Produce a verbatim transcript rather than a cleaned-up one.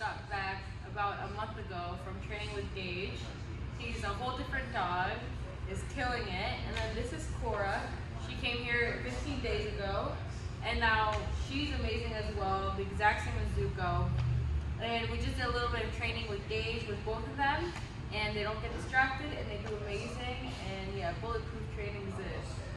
got back about a month ago from training with Gage. He's a whole different dog, is killing it. And then this is Cora. She came here fifteen days ago, and now she's amazing as well, the exact same as Zuko. And we just did a little bit of training with Gage with both of them, and they don't get distracted, and they do amazing, and yeah, bulletproof training exists.